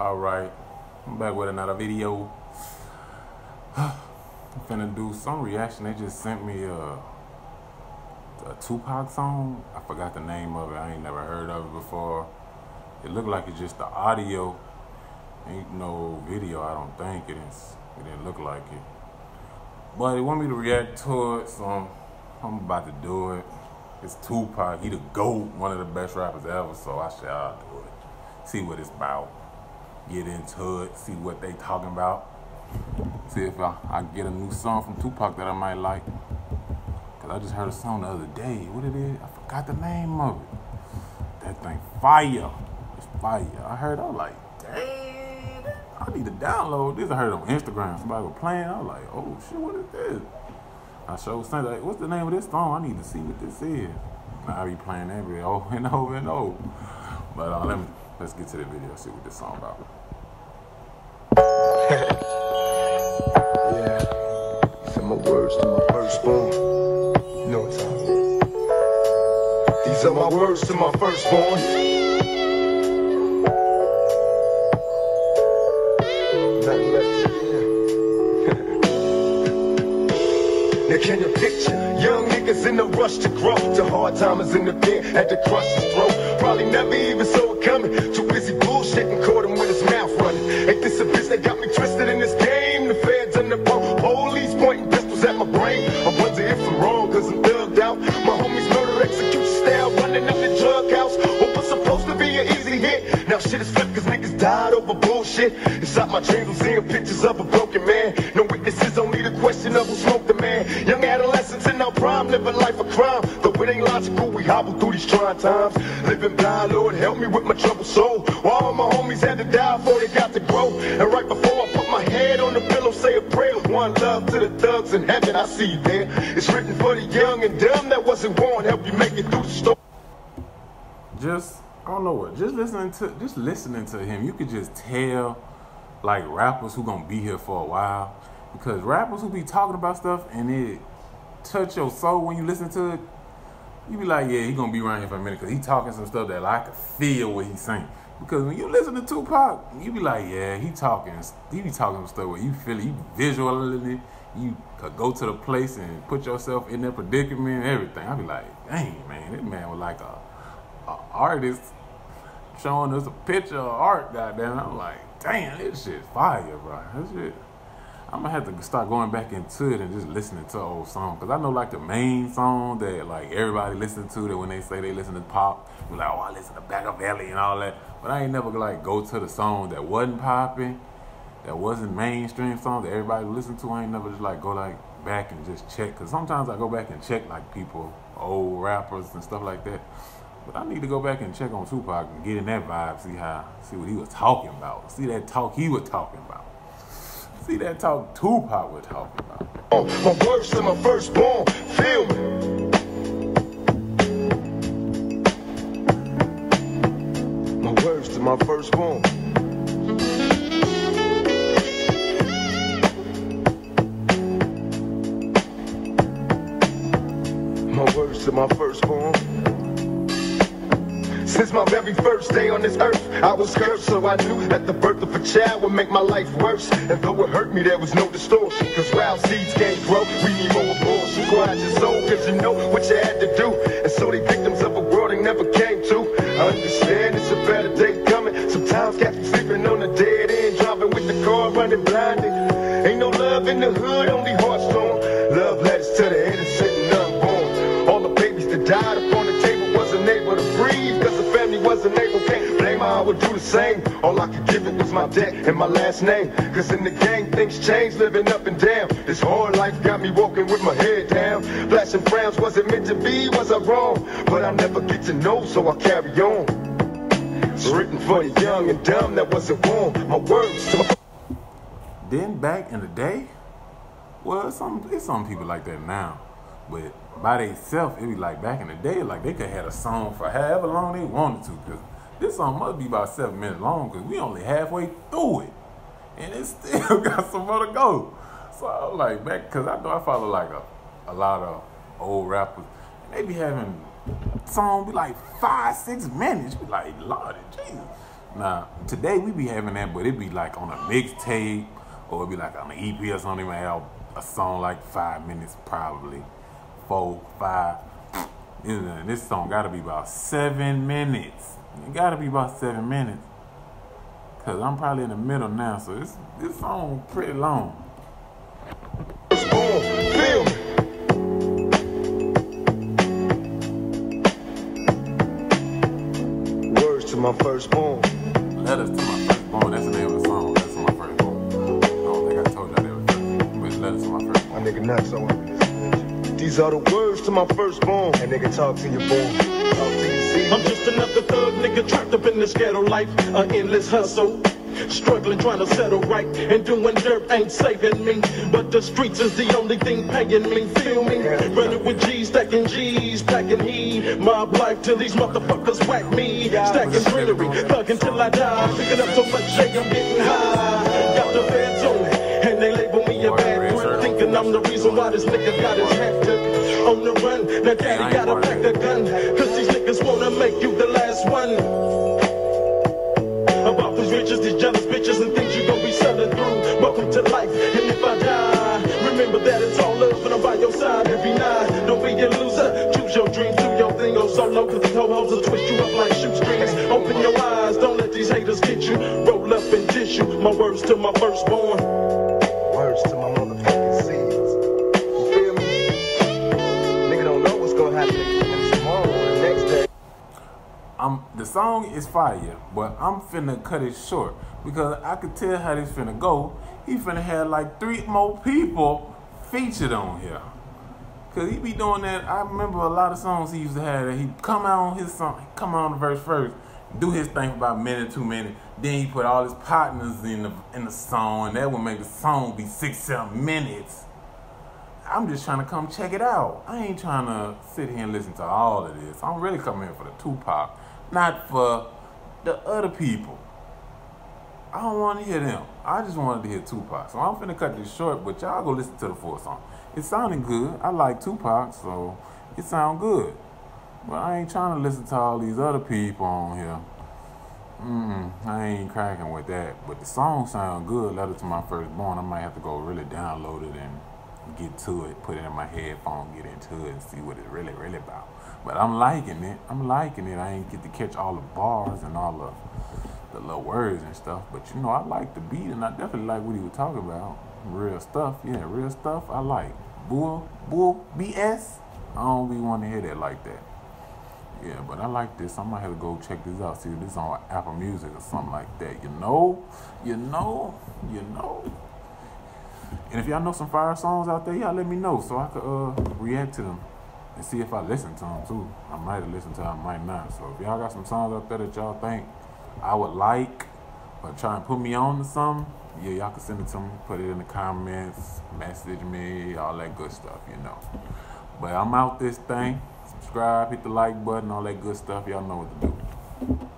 Alright, I'm back with another video. I'm finna do some reaction. They just sent me a Tupac song. I forgot the name of it. I ain't never heard of it before. It looked like it's just the audio. Ain't no video, I don't think. It didn't look like it. But they want me to react to it, so I'm about to do it. It's Tupac. He the GOAT, one of the best rappers ever, so I shall do it. See what it's about. Get into it, see what they talking about. See if I get a new song from Tupac that I might like. Cause I just heard a song the other day. What it is? I forgot the name of it. That thing fire. It's fire. I heard, I was like, dang, I need to download this. I heard it on Instagram. Somebody was playing. I was like, oh shit, what is this? I showed something like, what's the name of this song? I need to see what this is. I be playing that video over and over and over. But let's get to the video, see what this song about. Yeah. Send my words to my firstborn. You know it's all good. These are my words to my firstborn. Nothing left. Now can you picture young niggas in the rush to grow? The hard timers in the pit had to crush his throat. Probably never even saw it coming. Too busy bullshitting, caught him with his mouth running. Ain't this a bitch that got me twisted in this game? The feds and the police pointing pistols at my brain. I wonder if I'm wrong, cause I'm thugged out. My homies murder execution style, running up the drug house. What was supposed to be an easy hit, now shit is flipped cause niggas died over bullshit. Inside my dreams I'm seeing pictures of a broken man. No witnesses, only the question of who smoked the man. Young adolescents in our prime, living life of crime. Though it ain't logical, we hobble through these trying times. Living blind, Lord help me with my troubled soul. All my homies had to die before they got to grow. And right before I put my head on the pillow, say a prayer. One love to the thugs in heaven, I see you there. It's written for the young and dumb that wasn't born. Help you make it through the storm. Just, I don't know what, just listening to him, you could just tell, like, rappers who gonna be here for a while. Because rappers who be talking about stuff and it touch your soul when you listen to it, you be like, yeah, he gonna be around here for a minute because he talking some stuff that I can feel what he's saying. Because when you listen to Tupac, you be like, yeah, he be talking some stuff where you feel it, you visualize it, you could go to the place and put yourself in that predicament and everything. I be like, dang, man, this man was like a artist showing us a picture of art, goddamn. I'm like, damn, this shit's fire, bro. This shit. I'm gonna have to start going back into it and just listening to old song, cause I know like the main song that like everybody listen to, that when they say they listen to pop, be like, oh, I listen to Machiavelli and all that. But I ain't never like go to the song that wasn't popping, that wasn't mainstream song that everybody listened to. I ain't never just like go like back and just check, cause sometimes I go back and check like people, old rappers and stuff like that. But I need to go back and check on Tupac and get in that vibe, see what he was talking about, see that talk he was talking about. See that talk Tupac was talking about. Oh, my words to my firstborn, feel me. My words to my firstborn. My words to my firstborn. Since my very first day on this earth, I was cursed, so I knew that the birth of a child would make my life worse. And though it hurt me, there was no distortion, cause wild seeds can't grow. We need more abortion, quiet your soul, cause you know what you had to do. And so they victims of a world they never came to. I understand it's a better day coming. Sometimes cats be sleeping on the dead end, driving with the car, running blinded. Ain't no love in the hood, only hearts torn. Love letters to the innocent and unborn. All the babies that died upon the table wasn't able to breathe, cause wasn't able, can't blame her, I would do the same. All I could give it was my debt and my last name. Cause in the gang, things change, living up and down. This hard life got me walking with my head down. Flashing frowns wasn't meant to be, was I wrong? But I'll never get to know, so I carry on. It's written for the young and dumb that wasn't born. My words to my... Then back in the day, well, it's some people like that now. But by themselves, it be like back in the day, like they could have had a song for however long they wanted to. Because this song must be about 7 minutes long, because we only halfway through it. And it still got some more to go. So I was like, back, because I know I follow like a lot of old rappers. And they be having a song be like 5, 6 minutes. Be like, Lord, Jesus. Now, today we be having that, but it be like on a mixtape, or it be like on an EP or something. Even have a song like 5 minutes, probably 4, 5. And this song gotta be about 7 minutes. It gotta be about 7 minutes, cause I'm probably in the middle now, so this song pretty long. Feel me. Letters to My First Born. Letters to My First Born. That's the name of the song. Letters to My First Born. I don't think I told y'all that before, but Letters to My First Born. My nigga nuts, I want to listen to you. These are the words to my first born. That nigga talk to your born. Talk to your seed. I'm just another thug nigga trapped up in this ghetto life. An endless hustle. Struggling, trying to settle right, and doing dirt ain't saving me. But the streets is the only thing paying me, feel me? Running with G's, stacking G's, packing E. Mob life till these motherfuckers whack me. Stacking jewelry, thugging till I die. Picking up so much shake, I'm getting high. Got the feds on me, and they label me a bad boy. Thinking I'm the reason why this nigga got his hat took. On the run, now daddy gotta pack the gun. Cause these niggas wanna make you the last one. About these riches, these jealous bitches, and things you gon' be selling through. Welcome to life, and if I die, remember that it's all love, and I'm by your side every night. Don't be a loser, choose your dreams, do your thing, go solo, cause these ho-hos will twist you up like shoestrings. Open your eyes, don't let these haters get you. Roll up and dish you, my words to my firstborn. Words to my motherfucking seeds. You feel me? Nigga don't know what's gonna happen, and tomorrow or the next day. The song is fire, but I'm finna cut it short because I could tell how this finna go. He finna have like 3 more people featured on here. Cause he be doing that. I remember a lot of songs he used to have that he'd come out on his song, come out on the verse first, do his thing for about a minute, 2 minutes, then he put all his partners in the song, and that would make the song be 6, 7 minutes. I'm just trying to come check it out. I ain't trying to sit here and listen to all of this. I'm really coming here for the Tupac, not for the other people. I don't want to hear them. I just wanted to hear Tupac. So I'm finna cut this short, but y'all go listen to the full song. It sounded good. I like Tupac, so it sound good. But I ain't trying to listen to all these other people on here. I ain't cracking with that. But the song sound good. Letter to My First Born. I might have to go really download it and get to it, put it in my headphone, get into it, and see what it's really, really about. But I'm liking it. I'm liking it. I ain't get to catch all the bars and all the little words and stuff. But, you know, I like the beat, and I definitely like what he was talking about. Real stuff. Yeah, real stuff I like. Bull, BS. I don't be want to hear that like that. Yeah, but I like this. I might have to go check this out. See if this is on Apple Music or something like that. You know. And if y'all know some fire songs out there, y'all let me know so I could react to them and see if I listen to them too. I might have listened to them, I might not. So if y'all got some songs out there that y'all think I would like or try and put me on to something, yeah, y'all can send it to me, put it in the comments, message me, all that good stuff, you know. But I'm out this thing. Subscribe, hit the like button, all that good stuff. Y'all know what to do.